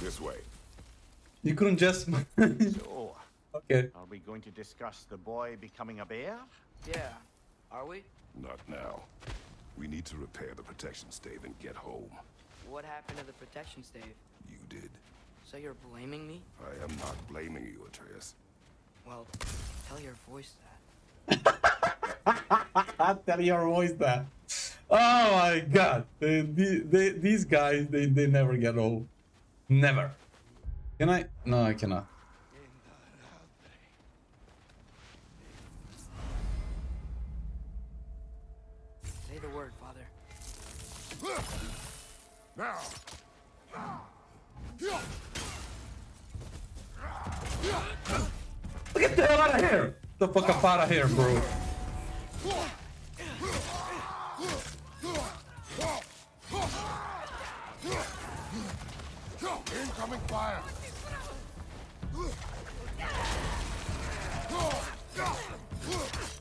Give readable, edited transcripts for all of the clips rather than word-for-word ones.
This way. You couldn't just. So, okay. Are we going to discuss the boy becoming a bear? Yeah. Are we? Not now. We need to repair the protection stave and get home. What happened to the protection stave? You did. So you're blaming me? I am not blaming you, Atreus. Well, tell your voice that. Tell your voice that. Oh my God. These guys, they never get old. Never. Can I? No, I cannot. Say the word, Father. Now. Get the hell out of here! Get the fuck up out of here, bro. Incoming fire.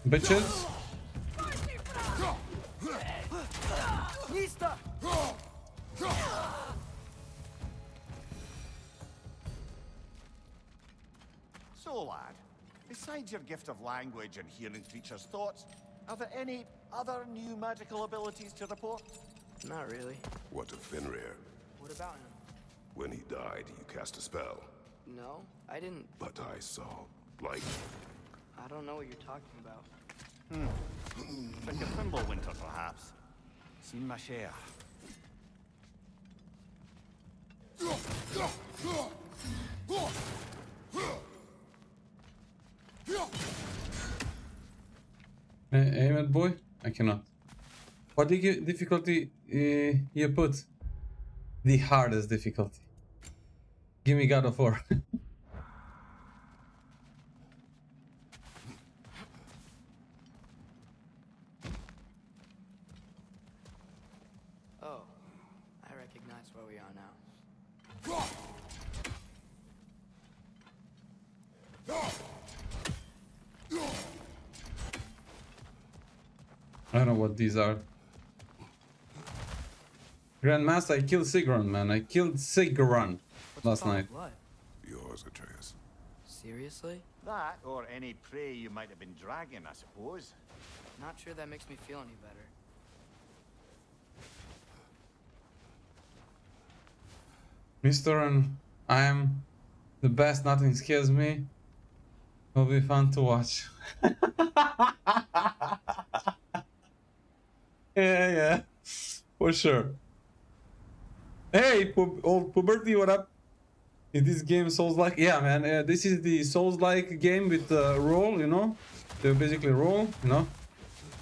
Bitches. So, lad, besides your gift of language and hearing creatures' thoughts, are there any other new magical abilities to report? Not really. What of Fenrir? What about him? When he died, you cast a spell. No, I didn't. But I saw light. I don't know what you're talking about. Like a Fimbulwinter, perhaps. Seen my share. Aim at boy? I cannot. What difficulty you put? The hardest difficulty. Give me God of War. Oh, I recognize where we are now. I don't know what these are. Grandmaster, I killed Sigrun, man. I killed Sigrun. Last night. Blood? Yours, Atreus. Seriously? That, or any prey you might have been dragging, I suppose. Not sure that makes me feel any better. Mr. and I am the best, nothing scares me. Will be fun to watch. Yeah, for sure. Hey, old Puberty, what up? Is this game Souls-like? Yeah, man, this is the Souls-like game with roll, you know? They basically roll, you know?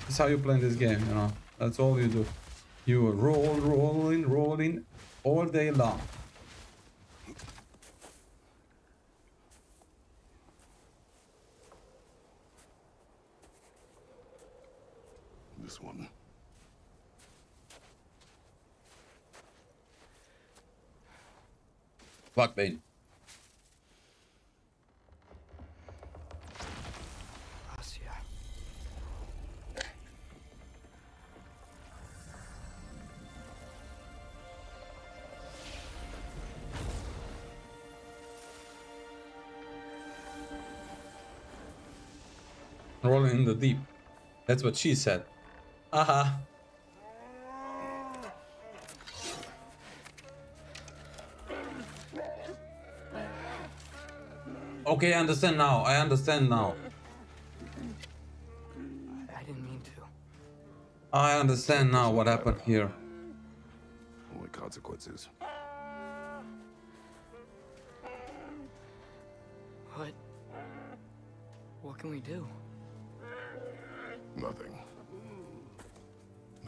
That's how you play this game, you know? That's all you do. You roll, rolling all day long. This one. Fuck me. Aesir. Rolling in the deep. That's what she said. Aha. Okay, I understand now. I understand now. I didn't mean to. I understand now what happened here. Only consequences. What? What can we do? Nothing.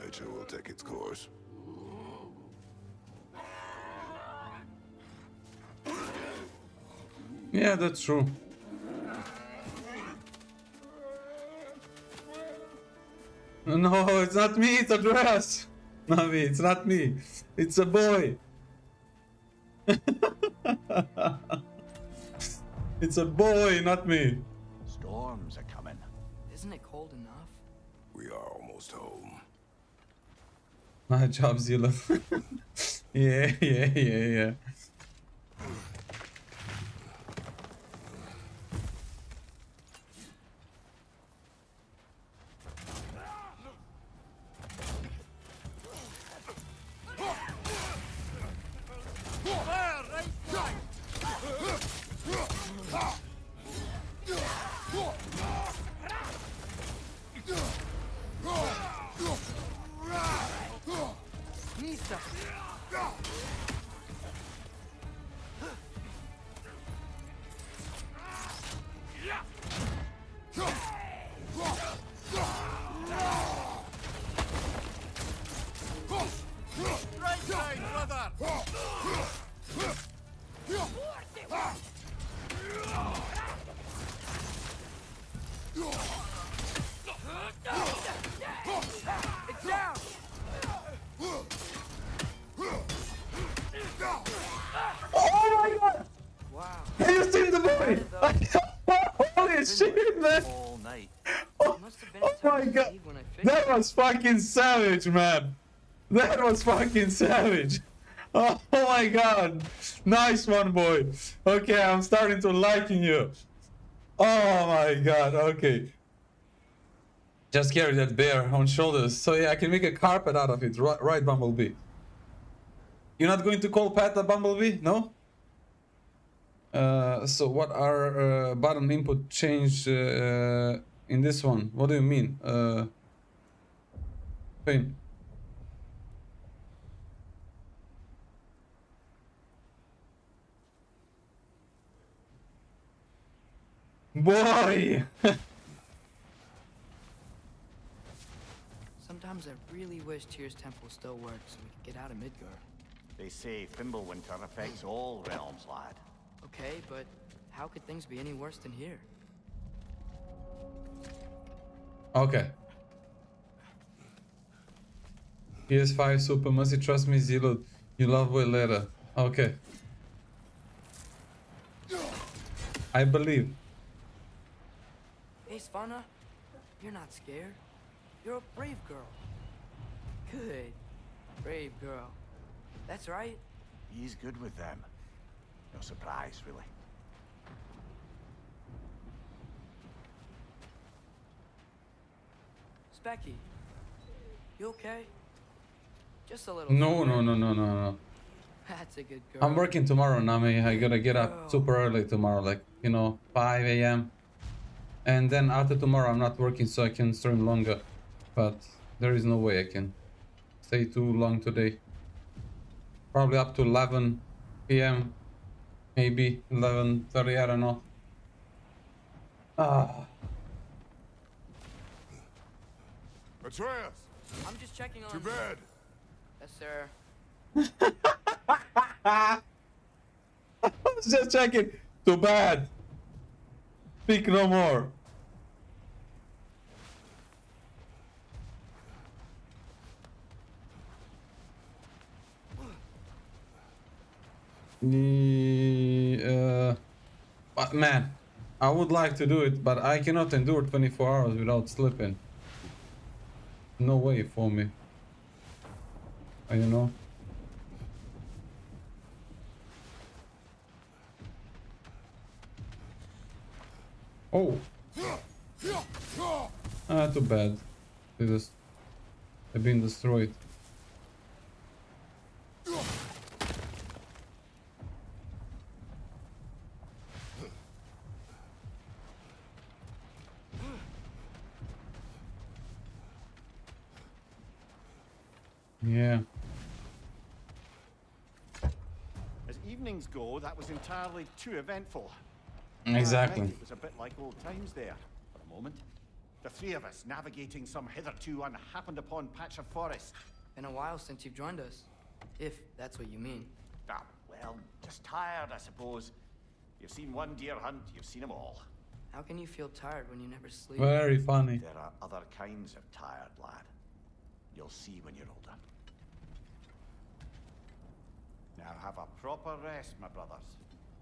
Nature will take its course. Yeah, that's true. No, it's not me, it's Atreus. Not me, it's not me. It's a boy. It's a boy, not me. Storms are coming. Isn't it cold enough? We are almost home. My job, Zilla. Yeah. That was fucking savage, man. That was fucking savage. Oh my god. Nice one, boy. Okay, I'm starting to liking you. Oh my god. Okay. Just carry that bear on shoulders. So yeah, I can make a carpet out of it. Right, Bumblebee? You're not going to call Pat a Bumblebee? No? So what are button input change in this one? What do you mean? Pain. Boy. Sometimes I really wish Tyr's temple still works so we could get out of Midgar. They say Fimbulwinter affects all realms, lad. Okay, but how could things be any worse than here? Okay. PS5 Super, must trust me, Zilud. You love way later. Okay. I believe. Hey, Svana, you're not scared. You're a brave girl. Good. Brave girl. That's right. He's good with them. No surprise, really. Specky, you okay? Just a little. No. That's a good girl. I'm working tomorrow, Nami. I gotta get up super early tomorrow, like, you know, 5 AM. And then after tomorrow, I'm not working, so I can stream longer. But there is no way I can stay too long today. Probably up to 11 PM, maybe 11:30. I don't know. Atreus. I'm just checking on. To bed. Yes, sir. I was just checking. Too bad. Speak no more. Man, I would like to do it, but I cannot endure 24 hours without sleeping. No way for me. I don't know. Oh. Ah, too bad. They just have been destroyed. Yeah. Go, that was entirely too eventful. Exactly. It was a bit like old times there for a moment. The three of us navigating some hitherto unhappened upon patch of forest. Been a while since you've joined us, if that's what you mean. Ah, well, just tired, I suppose. You've seen one deer hunt, you've seen them all. How can you feel tired when you never sleep? Very funny. There are other kinds of tired, lad. You'll see when you're older. Now have a proper rest, my brothers.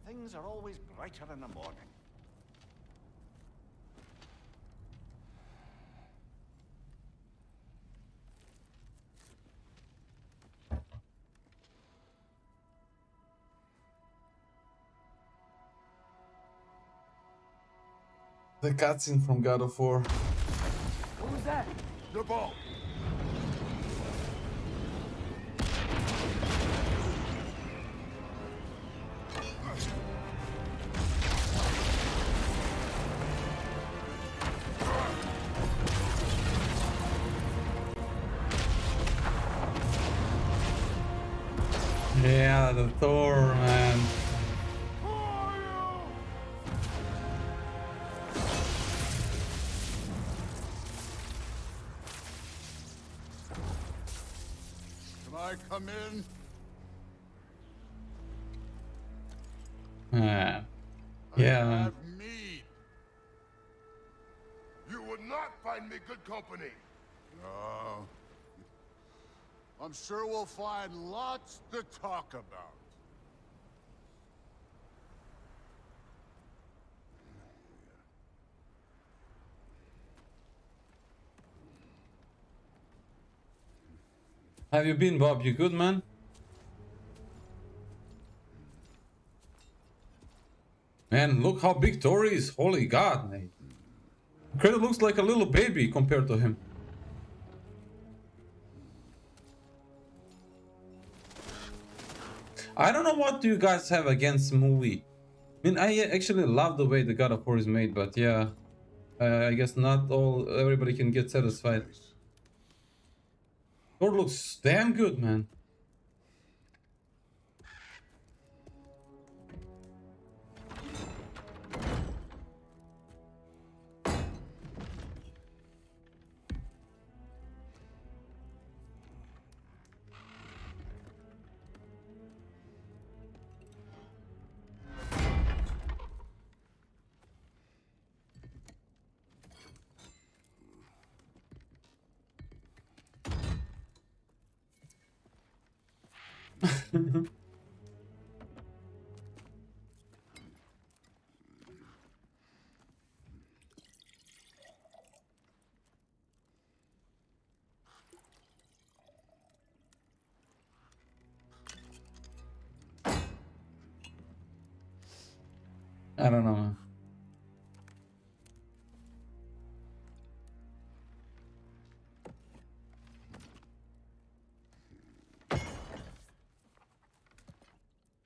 Things are always brighter in the morning. The cutscene from God of War. What was that? The ball. Yeah, the Thor, man. Can I come in? Yeah. You would not find me good company. No. I'm sure we'll find lots to talk about. Have you been, Bob? You good, man? Man, look how big Thor is. Holy God, man. Kratos looks like a little baby compared to him. I don't know what do you guys have against movie. I mean, I actually love the way the God of War is made, but yeah, I guess not all everybody can get satisfied. Thor looks damn good, man. I don't know.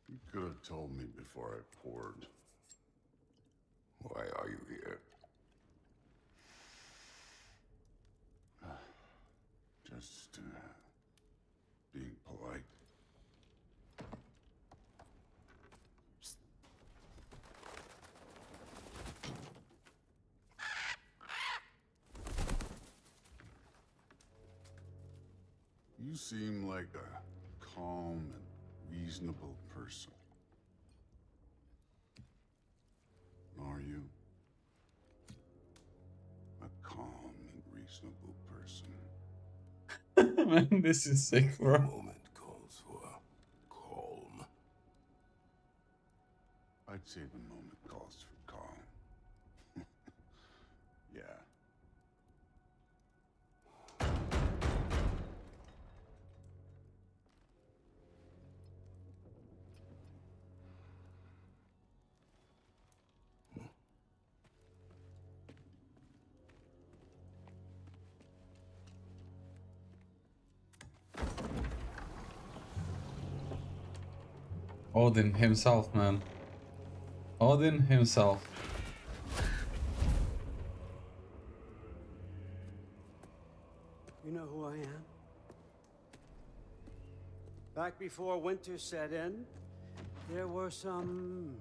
You could have told me before I poured. Why are you here? Just being polite. You seem like a calm and reasonable person. Are you a calm and reasonable person? Man, this is sick, bro. The moment calls for calm. I'd say the moment calls for calm. Yeah. Odin himself, man. Odin himself. You know who I am? Back before winter set in, there were some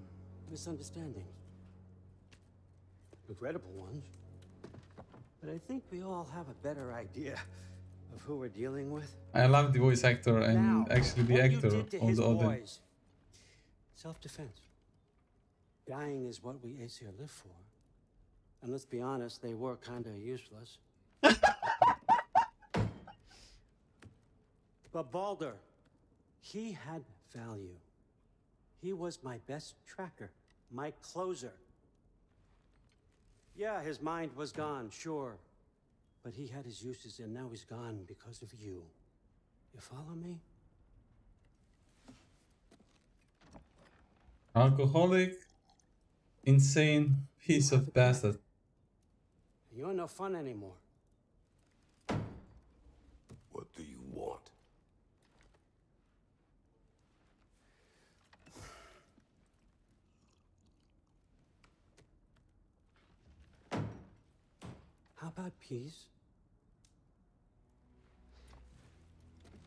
misunderstandings. Regrettable ones. But I think we all have a better idea of who we're dealing with. I love the voice actor and now, actually the actor of the Odin. Boys, self-defense. Dying is what we Aesir live for. And let's be honest, they were kind of useless. But Baldur, he had value. He was my best tracker, my closer. Yeah, his mind was gone, sure. But he had his uses, and now he's gone because of you. You follow me? Alcoholic, insane piece of bastard. You're no fun anymore. What do you want? How about peace?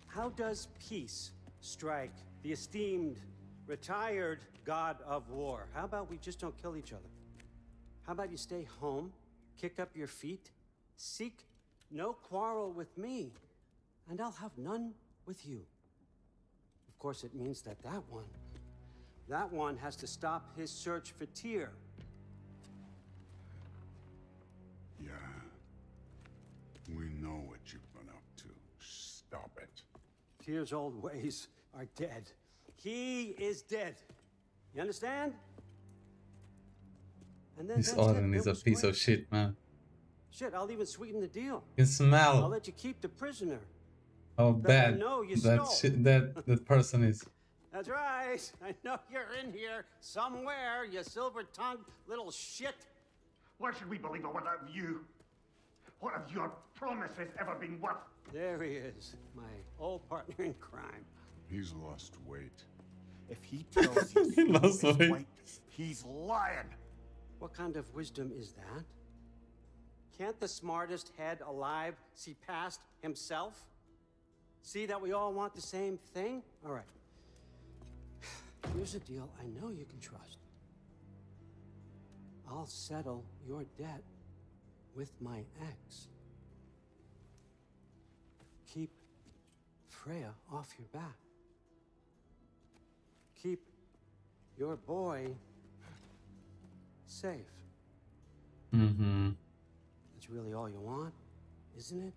How does peace strike the esteemed, retired god of war. How about we just don't kill each other? How about you stay home, kick up your feet, seek no quarrel with me, and I'll have none with you. Of course, it means that that one has to stop his search for Tyr. Yeah. We know what you've been up to. Stop it. Tyr's old ways are dead. He is dead. You understand? And then this Odin is a piece of shit, man. Shit, I'll even sweeten the deal. You smell. I'll let you keep the prisoner. Oh, bad. That person is. That's right. I know you're in here somewhere, you silver-tongued little shit. Why should we believe a word of you? What have your promises ever been worth? There he is, my old partner in crime. He's lost weight. If he tells you he lost weight, he's lying. What kind of wisdom is that? Can't the smartest head alive see past himself? See that we all want the same thing? All right. Here's a deal I know you can trust. I'll settle your debt with my axe. Keep Freya off your back. Keep your boy safe. Mm-hmm. That's really all you want, isn't it?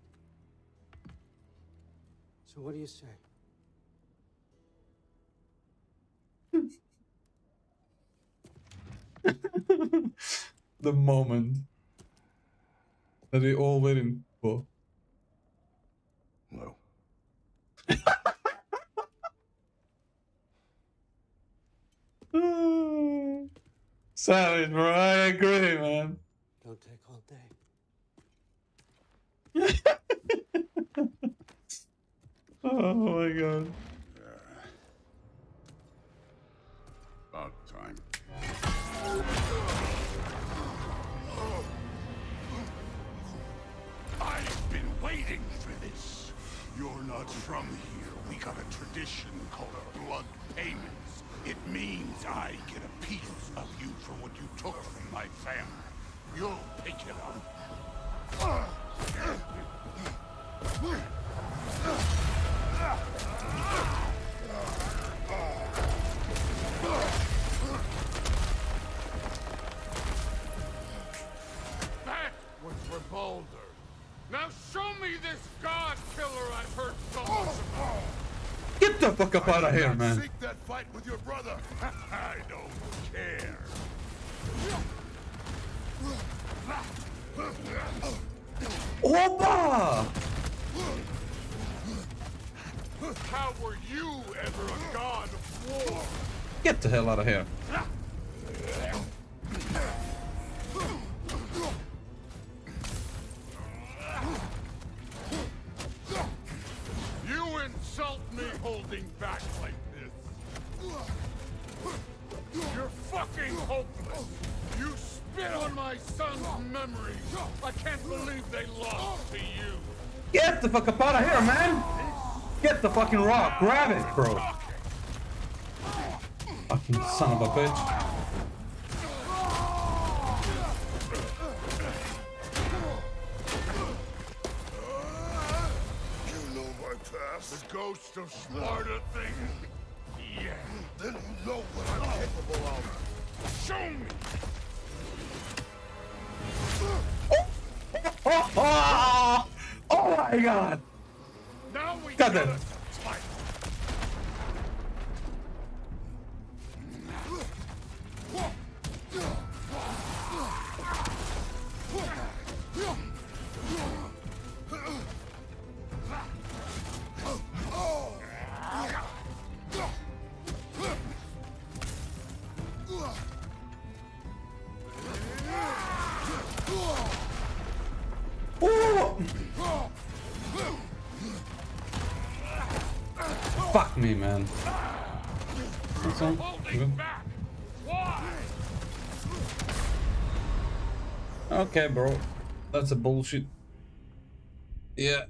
So what do you say? The moment that we all waiting for. No. Sounded right. I agree, man. Don't take all day. Oh my god. About time. I've been waiting for this. You're not from here. We got a tradition called a blood payments. It means I get a piece of you for what you took from my family. You'll pick it up. That was for Baldur. Now show me this god killer I've heard so much about. Get the fuck up out of here, man. Seek that fight with your brother. I don't care. Opa! How were you ever a god of war? Get the hell out of here. Insult me holding back like this. You're fucking hopeless. You spit on my son's memory. I can't believe they lost to you. Get the fuck up out of here, man. Get the fucking rock. Grab it, bro. Fucking son of a bitch. The ghost of smarter things? Yeah. Then you know what I'm capable of. Show me! Oh my god! Now we got it! Fuck me, man. Okay, bro. That's a bullshit. Yeah.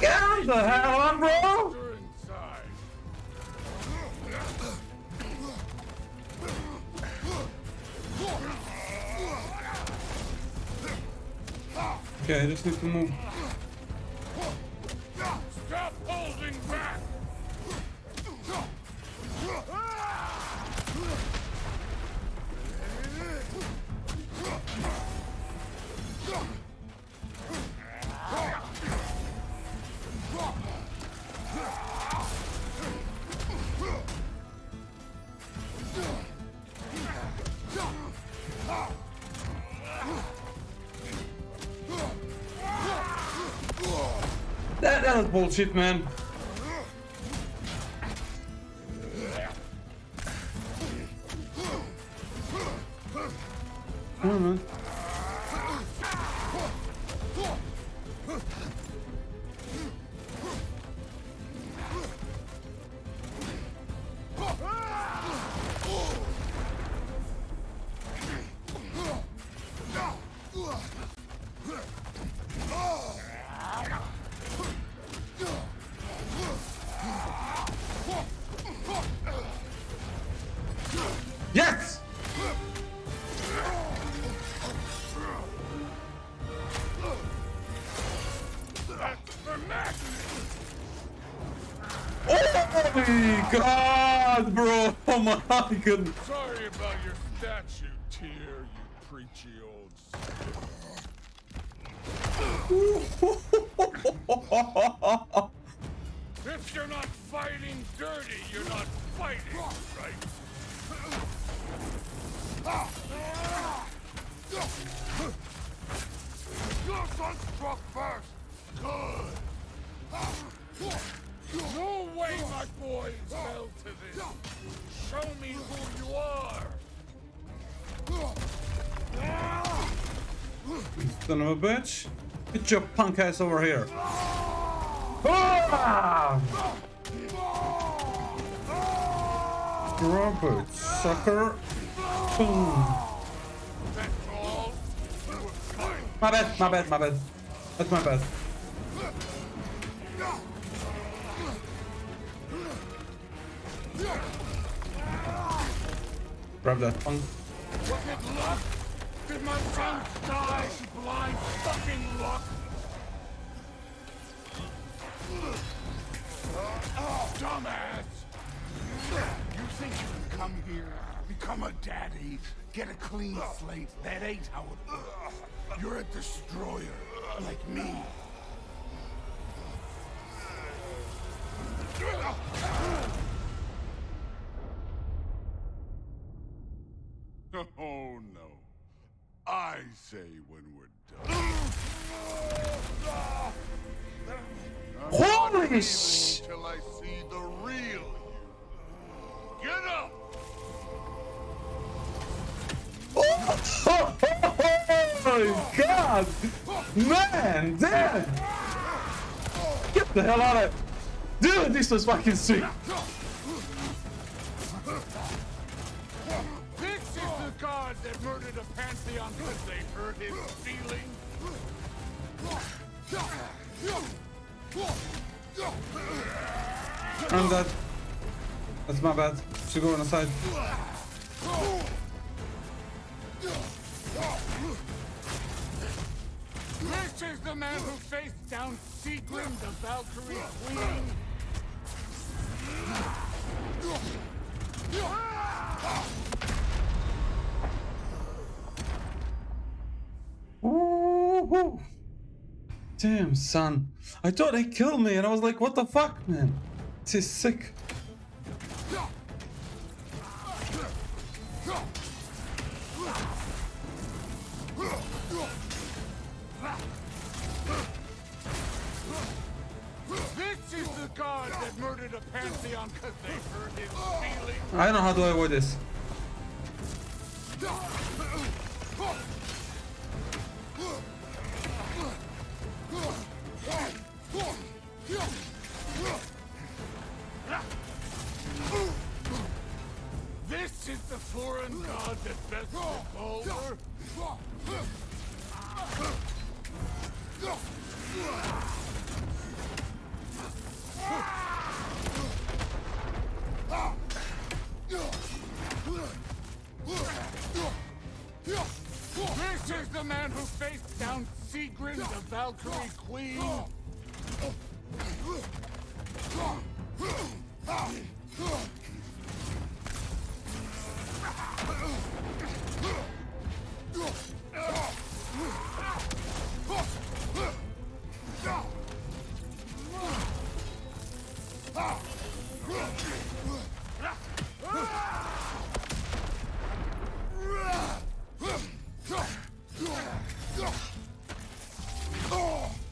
Get the hell on, bro! Okay, I just need to move. Stop holding back! That's bullshit, man. God, bro! Oh my goodness! Sorry about your statue, Tyr, you preachy old son. If you're not fighting dirty, you're not fighting, right? Your son struck first! Good! No way, my boy, fell to this. Show me who you are. Son of a bitch. Get your punk ass over here. Ah! Grab it, sucker. Boom. My bad. That's my bad. Grab that punk. Was it luck? Did my son die to blind fucking luck? Dumbass! You think you can come here, become a daddy, get a clean slate? That ain't how it works. You're a destroyer, like me. Oh no, I say when we're done. Holy shit! Till I see the real you. Get up! Oh God! Man, damn! Get the hell out of it! Dude, this was fucking sick! God that murdered a pantheon because they hurt his feelings. I'm dead. That's my bad. Should go on the side. This is the man who faced down Sigrun, the Valkyrie queen. Woo-hoo. Damn, son. I thought they killed me and I was like, what the fuck, man? This is sick. This is the god that murdered a pantheon because they hurt his feelings. I don't know how do I avoid this. it the foreign god that best took over? This is the man who faced down Sigrun, the Valkyrie queen.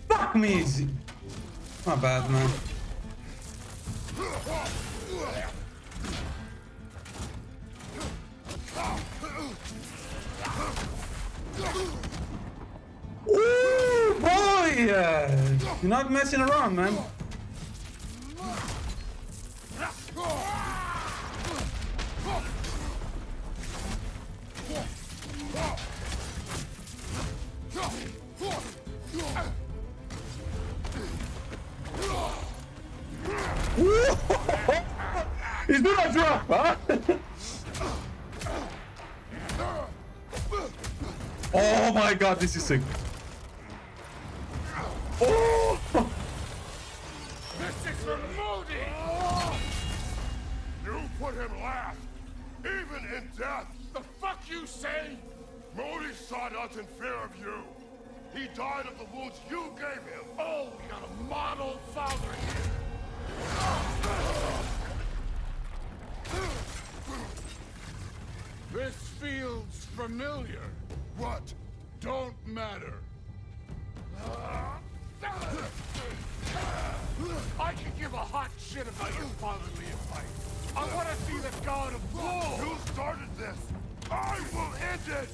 Fuck me! My bad, man. Ooh, boy! You're not messing around, man. He's doing a drop, huh? Oh my god, this is sick. Oh! This is for Modi! You put him last, even in death. The fuck you say? Modi sought us in fear of you. He died of the wounds you gave him. Oh, we got a model father here. This feels familiar. What? Don't matter. I could give a hot shit about your fatherly advice. I want to see the god of war. You started this. I will end it.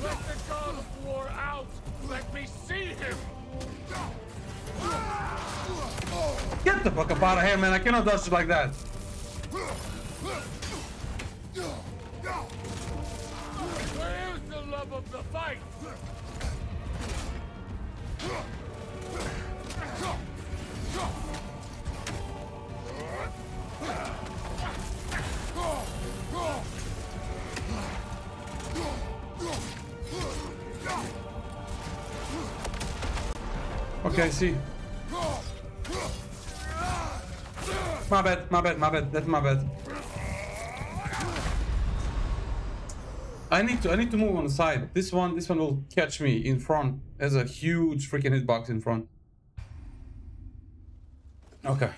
Let the god of war out! Let me see him! Get the fuck up out of here, man! I cannot dodge you like that! Where is the love of the fight? Okay, see. My bad, my bad, my bad. That's my bad. I need to move on the side. This one will catch me in front. There's a huge freaking hitbox in front. Okay.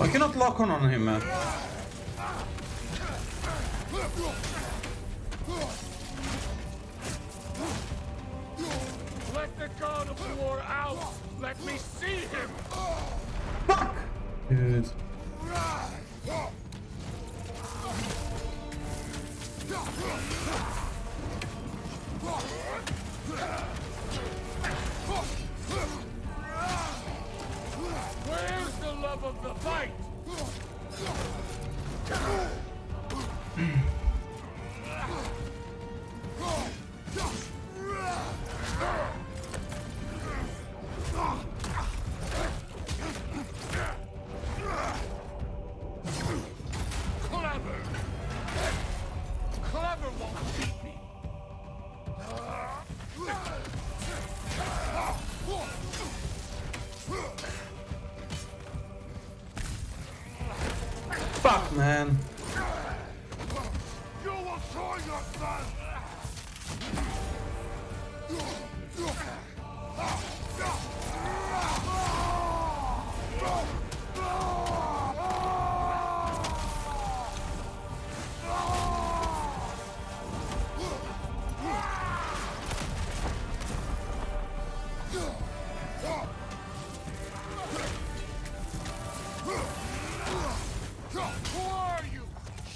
I cannot lock on him, man. Let the god of war out. Let me see him. Fuck! Dude. Where's the love of the fight? Clever won't beat me. Fuck, man. You will throw your son.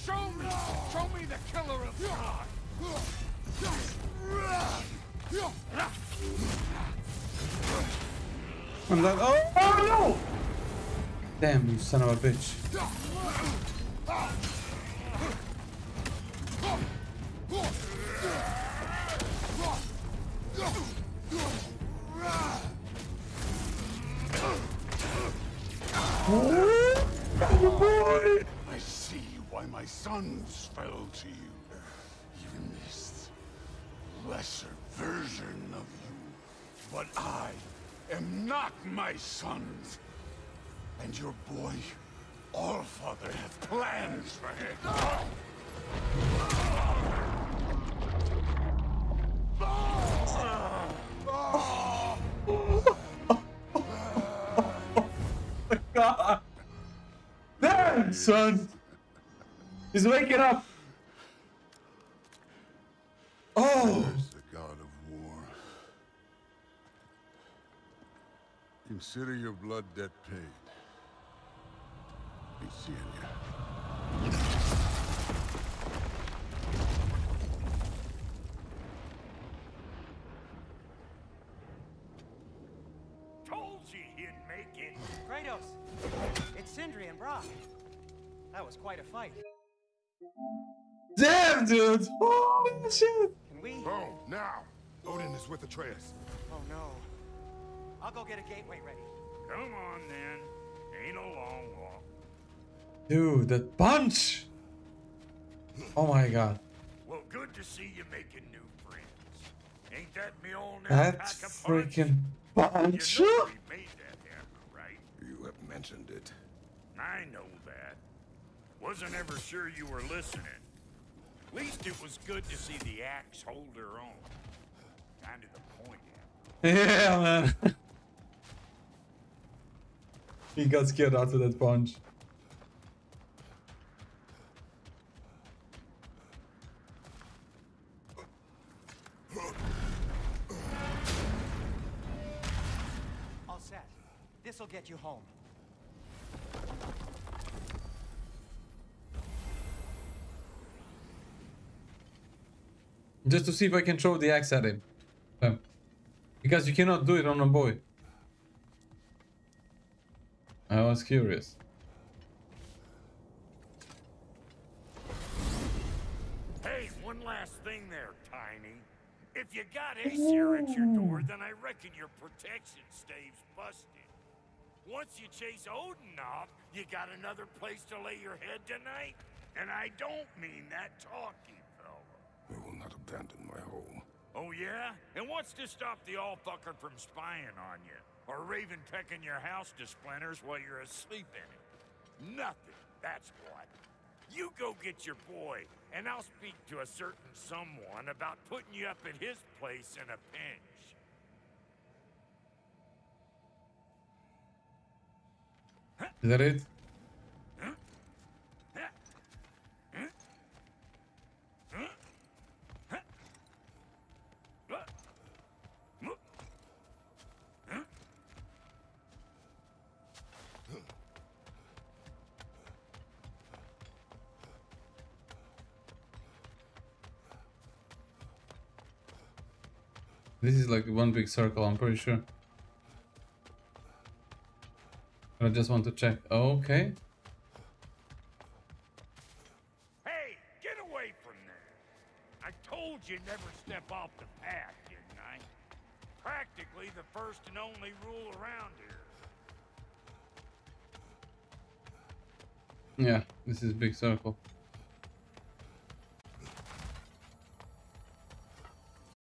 Show me the killer of God. I'm like, oh no! Damn, you son of a bitch. Oh, boy. I see why my sons fell to you. Even this lesser version of you. But I am not my sons. And your boy, Allfather, hath plans for him. God. Damn, son! He's waking up! Oh! There's the god of war. Consider your blood debt paid. Be seeing you. Told you he'd make it! Kratos! It's Sindri and Brock. That was quite a fight. Damn, dude! Holy shit! Can we? Boom! Now! Odin is with Atreus. Oh no. I'll go get a gateway ready. Come on then. Ain't a long walk. Dude, that punch! Oh my god. Well, good to see you making new friends. Ain't that me old now? That freaking punch! You have mentioned it. I know that. Wasn't ever sure you were listening. At least it was good to see the axe hold her own. Kind of the point. Yeah, man. He got scared after that punch. All set. This'll get you home. Just to see if I can throw the axe at him. Because you cannot do it on a boy. I was curious. Hey, one last thing there, Tiny. If you got Aesir at your door, then I reckon your protection stave's busted. Once you chase Odin off, you got another place to lay your head tonight? And I don't mean that talky, fella. I will not abandon my home. Oh yeah? And what's to stop the all-fucker from spying on you? Or raven pecking your house to splinters while you're asleep in it? Nothing, that's what. You go get your boy, and I'll speak to a certain someone about putting you up at his place in a pinch. Huh? Is that it? Huh? Huh? Huh? Huh? Huh? Huh? Huh? Huh? This is like one big circle, I'm pretty sure. I just want to check. Okay. Hey, get away from there. I told you never step off the path, didn't I? Practically the first and only rule around here. Yeah, this is big circle.